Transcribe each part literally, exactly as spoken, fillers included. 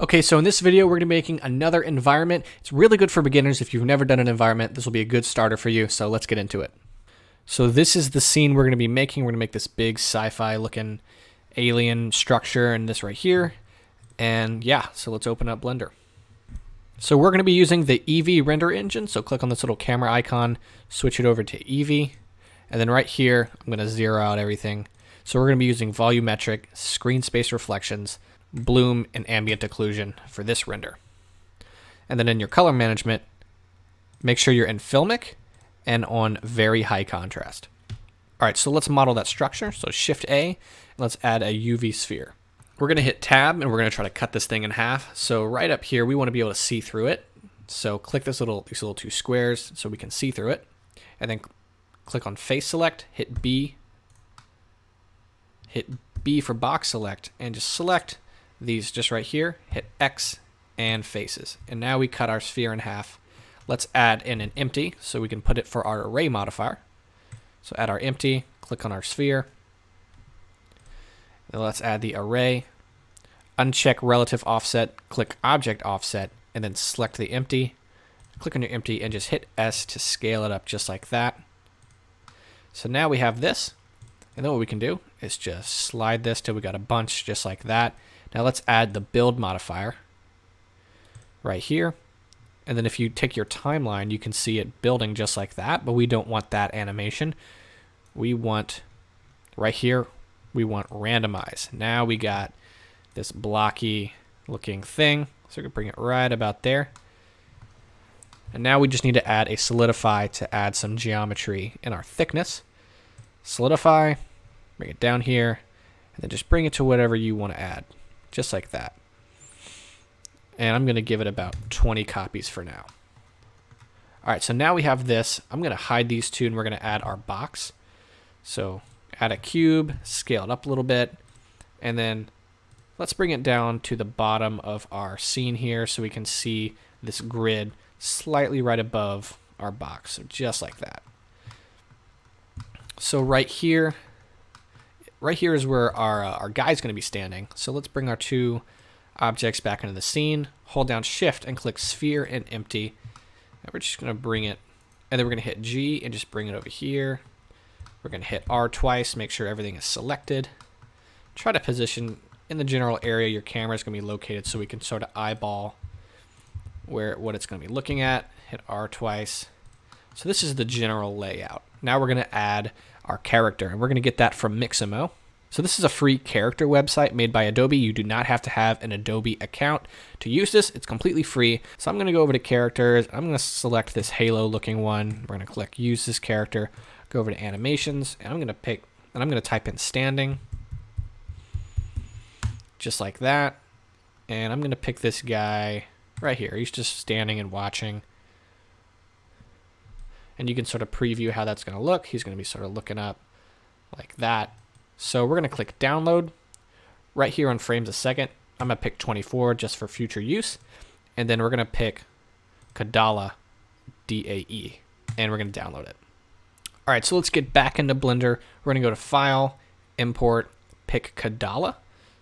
Okay, so in this video, we're gonna be making another environment. It's really good for beginners. If you've never done an environment, this will be a good starter for you. So let's get into it. So this is the scene we're gonna be making. We're gonna make this big sci-fi looking alien structure and this right here. And yeah, so let's open up Blender. So we're gonna be using the Eevee render engine. So click on this little camera icon, switch it over to Eevee. And then right here, I'm gonna zero out everything. So we're gonna be using volumetric, screen space reflections, bloom, and ambient occlusion for this render. And then in your color management, make sure you're in filmic and on very high contrast. All right, so let's model that structure. So Shift A, and let's add a U V sphere. We're gonna hit Tab and we're gonna try to cut this thing in half. So right up here, we wanna be able to see through it. So click this little, these little two squares so we can see through it. And then click on Face Select, hit B, hit B for box select, and just select these just right here, hit X and faces. And now we cut our sphere in half. Let's add in an empty so we can put it for our array modifier. So add our empty, click on our sphere. Then let's add the array, uncheck relative offset, click object offset, and then select the empty. Click on your empty and just hit S to scale it up just like that. So now we have this. And then what we can do is just slide this till we got a bunch just like that. Now let's add the build modifier right here. And then if you take your timeline, you can see it building just like that, but we don't want that animation. We want, right here, we want randomize. Now we got this blocky looking thing. So we can bring it right about there. And now we just need to add a solidify to add some geometry in our thickness. Solidify, bring it down here, and then just bring it to whatever you want to add. Just like that. And I'm gonna give it about twenty copies for now. All right, so now we have this. I'm gonna hide these two and we're gonna add our box. So add a cube, scale it up a little bit, and then let's bring it down to the bottom of our scene here so we can see this grid slightly right above our box, so just like that. So right here, Right here is where our, uh, our guy's gonna be standing. So let's bring our two objects back into the scene, hold down Shift and click Sphere and Empty. And we're just gonna bring it, and then we're gonna hit G and just bring it over here. We're gonna hit R twice, make sure everything is selected. Try to position in the general area your camera is gonna be located so we can sort of eyeball where what it's gonna be looking at, hit R twice. So this is the general layout. Now we're gonna add our character, and we're gonna get that from Mixamo. So this is a free character website made by Adobe. You do not have to have an Adobe account to use this. It's completely free. So I'm gonna go over to characters. I'm gonna select this halo looking one. We're gonna click use this character, go over to animations, and I'm gonna pick, and I'm gonna type in standing, just like that. And I'm gonna pick this guy right here. He's just standing and watching. And you can sort of preview how that's going to look. He's going to be sort of looking up like that. So we're going to click download right here on frames a second. I'm going to pick twenty-four just for future use. And then we're going to pick Cadala, D A E, and we're going to download it. All right, so let's get back into Blender. We're going to go to File, Import, pick Cadala.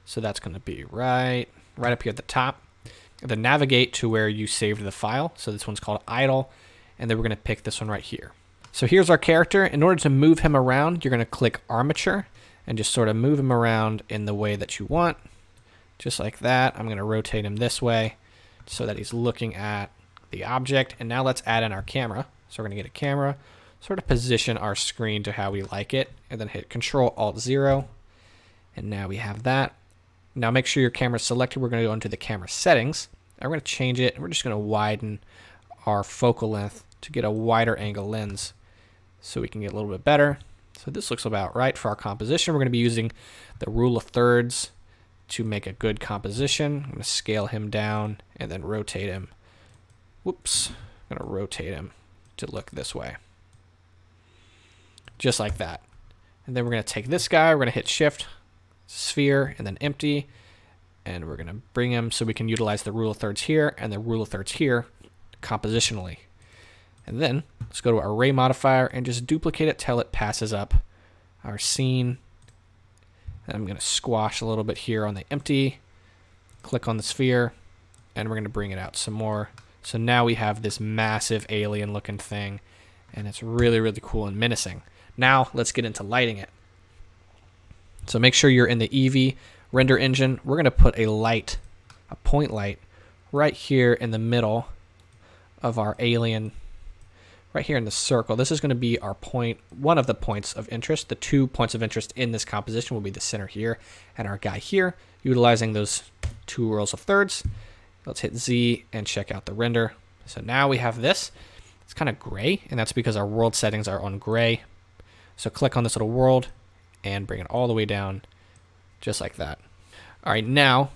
So that's going to be right, right up here at the top. And then navigate to where you saved the file. So this one's called Idle. And then we're gonna pick this one right here. So here's our character. In order to move him around, you're gonna click armature and just sort of move him around in the way that you want. Just like that. I'm gonna rotate him this way so that he's looking at the object. And now let's add in our camera. So we're gonna get a camera, sort of position our screen to how we like it, and then hit Control Alt Zero. And now we have that. Now make sure your camera's selected. We're gonna go into the camera settings. And we're gonna change it, and we're just gonna widen our focal length to get a wider angle lens so we can get a little bit better. So this looks about right for our composition. We're gonna be using the rule of thirds to make a good composition. I'm gonna scale him down and then rotate him. Whoops, I'm gonna rotate him to look this way. Just like that. And then we're gonna take this guy, we're gonna hit Shift, Sphere, and then Empty, and we're gonna bring him so we can utilize the rule of thirds here and the rule of thirds here compositionally. And then let's go to our array modifier and just duplicate it till it passes up our scene. And I'm going to squash a little bit here on the empty, click on the sphere, and we're going to bring it out some more. So now we have this massive alien looking thing, and it's really, really cool and menacing. Now let's get into lighting it. So make sure you're in the Eevee render engine. We're going to put a light, a point light, right here in the middle of our alien, right here in the circle. This is going to be our point, one of the points of interest. The two points of interest in this composition will be the center here and our guy here, utilizing those two rules of thirds. Let's hit Z and check out the render. So now we have this. It's kind of gray, and that's because our world settings are on gray. So click on this little world and bring it all the way down, just like that. All right, now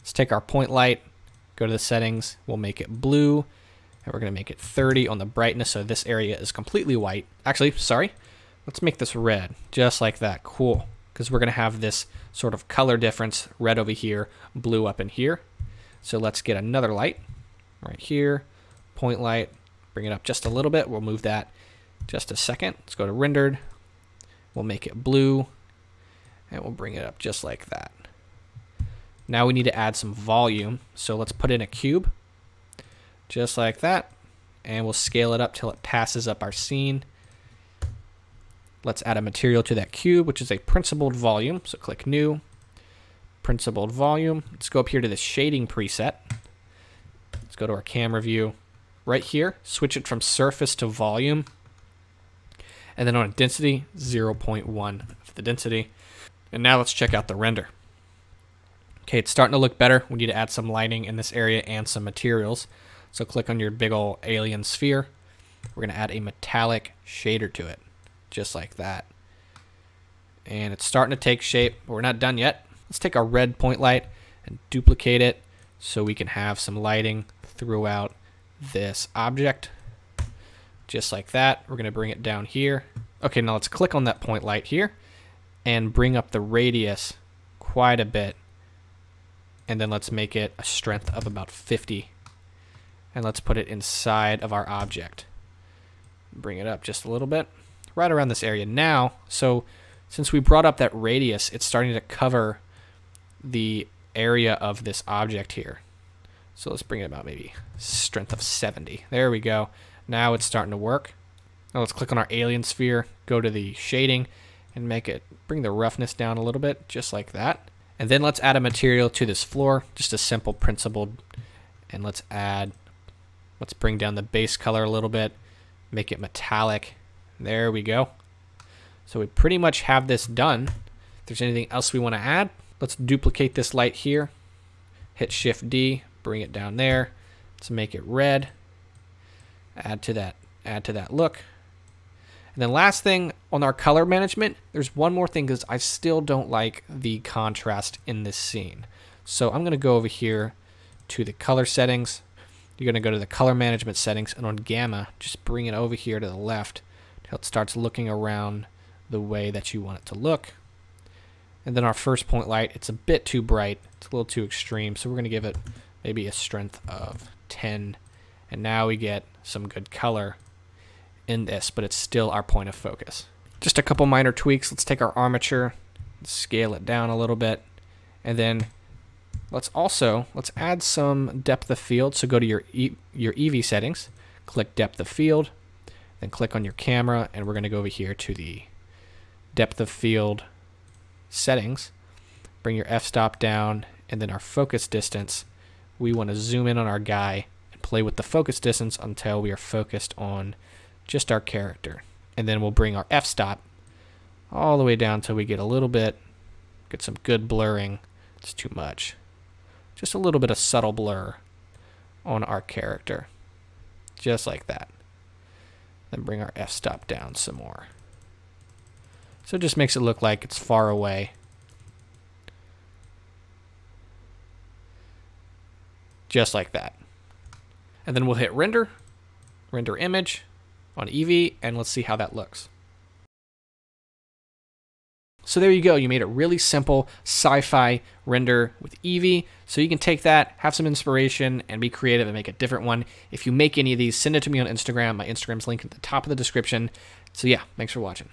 let's take our point light, go to the settings, we'll make it blue, and we're gonna make it thirty on the brightness, so this area is completely white. Actually, sorry, let's make this red, just like that, cool, because we're gonna have this sort of color difference, red over here, blue up in here. So let's get another light right here, point light, bring it up just a little bit. We'll move that just a second. Let's go to rendered. We'll make it blue and we'll bring it up just like that. Now we need to add some volume. So let's put in a cube just like that, and we'll scale it up till it passes up our scene. Let's add a material to that cube, which is a principled volume. So click new. Principled volume. Let's go up here to the shading preset. Let's go to our camera view right here, switch it from surface to volume, and then on density, zero point one of the density. And now let's check out the render. Okay, it's starting to look better. We need to add some lighting in this area and some materials. So click on your big old alien sphere. We're gonna add a metallic shader to it, just like that. And it's starting to take shape, but we're not done yet. Let's take our red point light and duplicate it so we can have some lighting throughout this object. Just like that. We're going to bring it down here. Okay, now let's click on that point light here and bring up the radius quite a bit. And then let's make it a strength of about fifty. And let's put it inside of our object. Bring it up just a little bit, right around this area now. So since we brought up that radius, it's starting to cover the area of this object here. So let's bring it about maybe strength of seventy. There we go. Now it's starting to work. Now let's click on our alien sphere, go to the shading and make it, bring the roughness down a little bit, just like that. And then let's add a material to this floor, just a simple principled, and let's add, let's bring down the base color a little bit, make it metallic. There we go. So we pretty much have this done. If there's anything else we want to add, let's duplicate this light here, hit Shift D, bring it down there. Let's make it red, add to that, add to that look. And then last thing on our color management, there's one more thing because I still don't like the contrast in this scene. So I'm gonna go over here to the color settings. You're gonna go to the color management settings, and on gamma, just bring it over here to the left till it starts looking around the way that you want it to look. And then our first point light, it's a bit too bright, it's a little too extreme, so we're gonna give it maybe a strength of ten, and now we get some good color in this, but it's still our point of focus. Just a couple minor tweaks. Let's take our armature, scale it down a little bit, and then let's also, let's add some depth of field. So go to your e your Eevee settings, click depth of field, then click on your camera, and we're gonna go over here to the depth of field settings, bring your f-stop down, and then our focus distance. We want to zoom in on our guy and play with the focus distance until we are focused on just our character. And then we'll bring our f-stop all the way down till we get a little bit, get some good blurring. It's too much. Just a little bit of subtle blur on our character, just like that. Then bring our f-stop down some more. So it just makes it look like it's far away. Just like that. And then we'll hit render, render image on Eevee, and let's see how that looks. So there you go. You made a really simple sci-fi render with Eevee. So you can take that, have some inspiration, and be creative and make a different one. If you make any of these, send it to me on Instagram. My Instagram's linked at the top of the description. So yeah, thanks for watching.